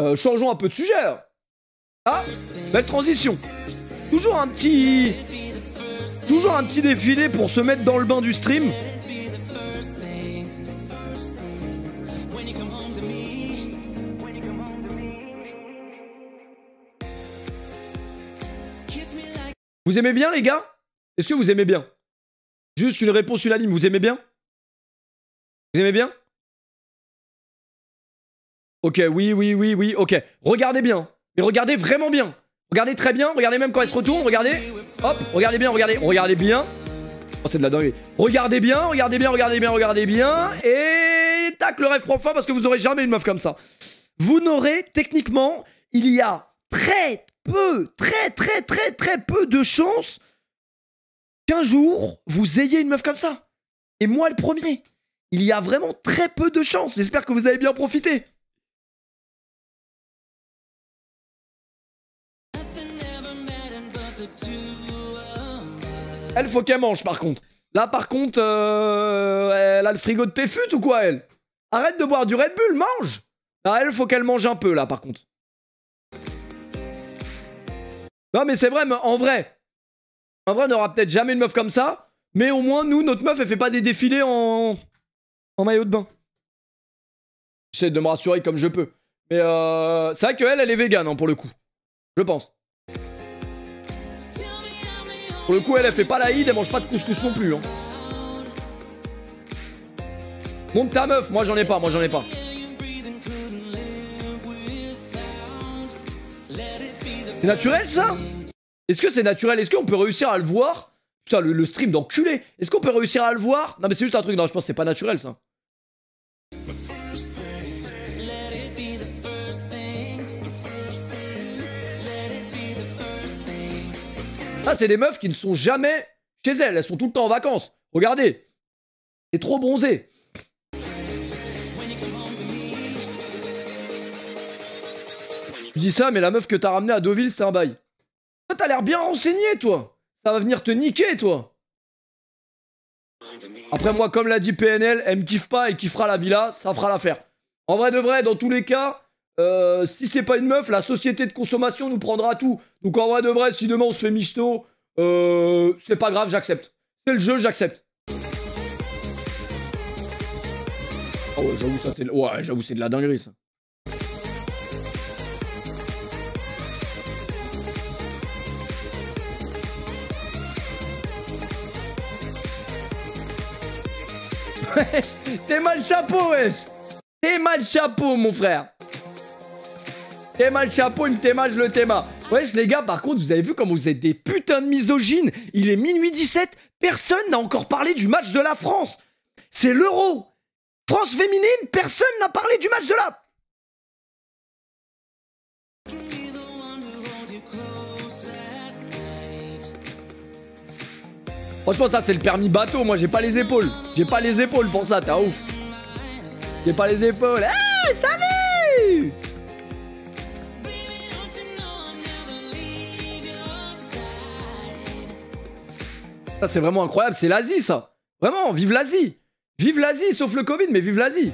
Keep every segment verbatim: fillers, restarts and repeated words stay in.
Euh, changeons un peu de sujet. Ah, belle transition. Toujours un petit... Toujours un petit défilé pour se mettre dans le bain du stream. Vous aimez bien, les gars? Est-ce que vous aimez bien? Juste une réponse unanime, vous aimez bien? Vous aimez bien? Ok, oui, oui, oui, oui, ok. Regardez bien, mais regardez vraiment bien. Regardez très bien, regardez même quand elle se retourne, regardez. Hop, regardez bien, regardez, regardez bien. Oh, c'est de la dinguerie. Regardez bien, regardez bien, regardez bien, regardez bien. Et tac, le rêve prend fin parce que vous n'aurez jamais une meuf comme ça. Vous n'aurez, techniquement, il y a très peu, très, très, très, très peu de chances qu'un jour, vous ayez une meuf comme ça. Et moi, le premier. Il y a vraiment très peu de chances. J'espère que vous avez bien profité. Elle, faut qu'elle mange, par contre. Là, par contre, euh, elle a le frigo de Péfut ou quoi, elle? Arrête de boire du Red Bull, mange. Là, elle, faut qu'elle mange un peu, là, par contre. Non, mais c'est vrai, mais en vrai... En vrai, on n'aura peut-être jamais une meuf comme ça, mais au moins, nous, notre meuf, elle fait pas des défilés en, en maillot de bain. J'essaie de me rassurer comme je peux. Mais euh... c'est vrai qu'elle, elle est végane, hein, pour le coup. Je pense. Pour le coup, elle, elle fait pas la hide, elle mange pas de couscous non plus. Hein. Monte ta meuf, moi j'en ai pas, moi j'en ai pas. C'est naturel, ça? Est-ce que c'est naturel? Est-ce qu'on peut réussir à le voir? Putain, le, le stream d'enculé. Est-ce qu'on peut réussir à le voir? Non, mais c'est juste un truc. Non, je pense que c'est pas naturel, ça. Ah, c'est des meufs qui ne sont jamais chez elles. Elles sont tout le temps en vacances. Regardez. C'est trop bronzé. Tu dis ça, mais la meuf que t'as ramenée à Deauville, c'était un bail. Toi, t'as l'air bien renseigné, toi. Ça va venir te niquer, toi. Après, moi, comme l'a dit P N L, elle me kiffe pas et kiffera la villa, ça fera l'affaire. En vrai de vrai, dans tous les cas, euh, si c'est pas une meuf, la société de consommation nous prendra tout. Donc, en vrai de vrai, si demain on se fait michto, euh, c'est pas grave, j'accepte. C'est le jeu, j'accepte. Oh, ouais, j'avoue, ça, c'est de... Ouais, j'avoue, c'est de la dinguerie, ça. T'es mal chapeau, wesh. T'es mal chapeau, mon frère. T'es mal chapeau, il me témage le théma. Wesh, les gars, par contre, vous avez vu comme vous êtes des putains de misogynes. Il est minuit dix-sept, personne n'a encore parlé du match de la France. C'est l'Euro. France féminine, personne n'a parlé du match de la... Franchement, ça, c'est le permis bateau. Moi, j'ai pas les épaules. J'ai pas les épaules pour ça, t'es un ouf. J'ai pas les épaules. Eh, hey, salut! Ça, c'est vraiment incroyable. C'est l'Asie, ça. Vraiment, vive l'Asie. Vive l'Asie, sauf le Covid, mais vive l'Asie.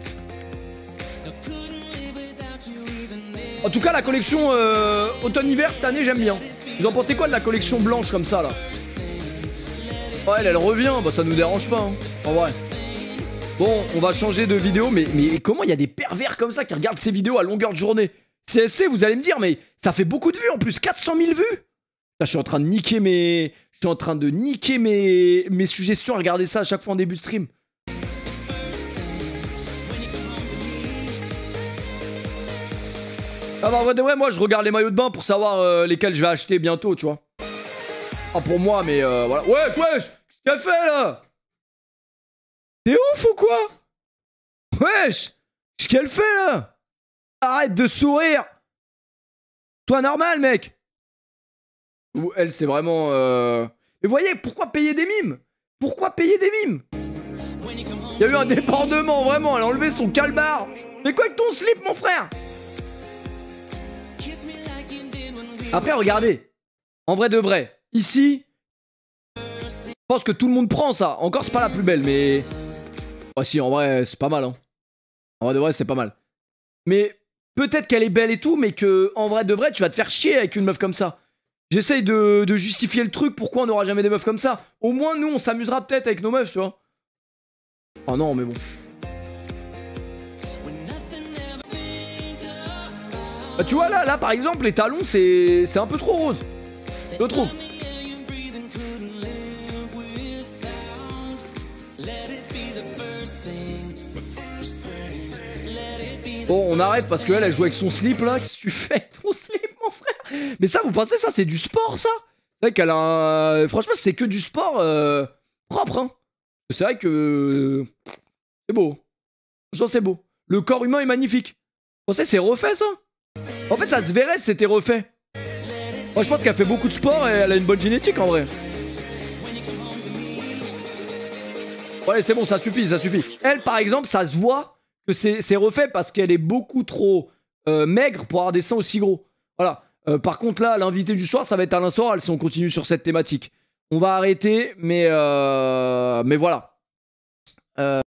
En tout cas, la collection euh, automne-hiver, cette année, j'aime bien. Vous en pensez quoi de la collection blanche comme ça, là? Oh, elle, elle revient, bah ça nous dérange pas. Hein. En vrai. Bon, on va changer de vidéo, mais, mais comment il y a des pervers comme ça qui regardent ces vidéos à longueur de journée? C S C, vous allez me dire, mais ça fait beaucoup de vues en plus, quatre cent mille vues. Là, je suis en train de niquer mes, je suis en train de niquer mes, mes suggestions à regarder ça à chaque fois en début de stream. Ah bah en vrai de vrai, moi je regarde les maillots de bain pour savoir euh, lesquels je vais acheter bientôt, tu vois. Ah pour moi mais euh, voilà. Wesh wesh, qu'est-ce qu'elle fait là? T'es ouf ou quoi? Wesh, qu'est-ce qu'elle fait là? Arrête de sourire. Toi normal mec. Ou elle c'est vraiment euh... Mais voyez, pourquoi payer des mimes? Pourquoi payer des mimes? Il y a eu un débordement vraiment, elle a enlevé son calbar. Mais quoi que ton slip mon frère? Après regardez, en vrai de vrai. Ici, je pense que tout le monde prend ça. Encore, c'est pas la plus belle, mais... Ah si, en vrai, c'est pas mal. Hein. En vrai, de vrai, c'est pas mal. Mais peut-être qu'elle est belle et tout, mais que en vrai de vrai, tu vas te faire chier avec une meuf comme ça. J'essaye de, de justifier le truc, pourquoi on n'aura jamais des meufs comme ça. Au moins, nous, on s'amusera peut-être avec nos meufs, tu vois. Oh non, mais bon. Bah, tu vois, là, là, par exemple, les talons, c'est un peu trop rose. Je trouve. Bon, on arrête parce qu'elle, elle joue avec son slip, là. Qu'est-ce que tu fais avec ton slip, mon frère? Mais ça, vous pensez, ça, c'est du sport, ça? C'est vrai qu'elle a un... Franchement, c'est que du sport euh, propre, hein. C'est vrai que... C'est beau. Genre, c'est beau. Le corps humain est magnifique. Vous pensez, c'est refait, ça? En fait, ça se verrait si c'était refait. Moi, je pense qu'elle fait beaucoup de sport et elle a une bonne génétique, en vrai. Ouais, c'est bon, ça suffit, ça suffit. Elle, par exemple, ça se voit... c'est refait parce qu'elle est beaucoup trop euh, maigre pour avoir des seins aussi gros. Voilà. Euh, par contre, là, l'invité du soir, ça va être Alain Soral si on continue sur cette thématique. On va arrêter, mais, euh, mais voilà. Euh...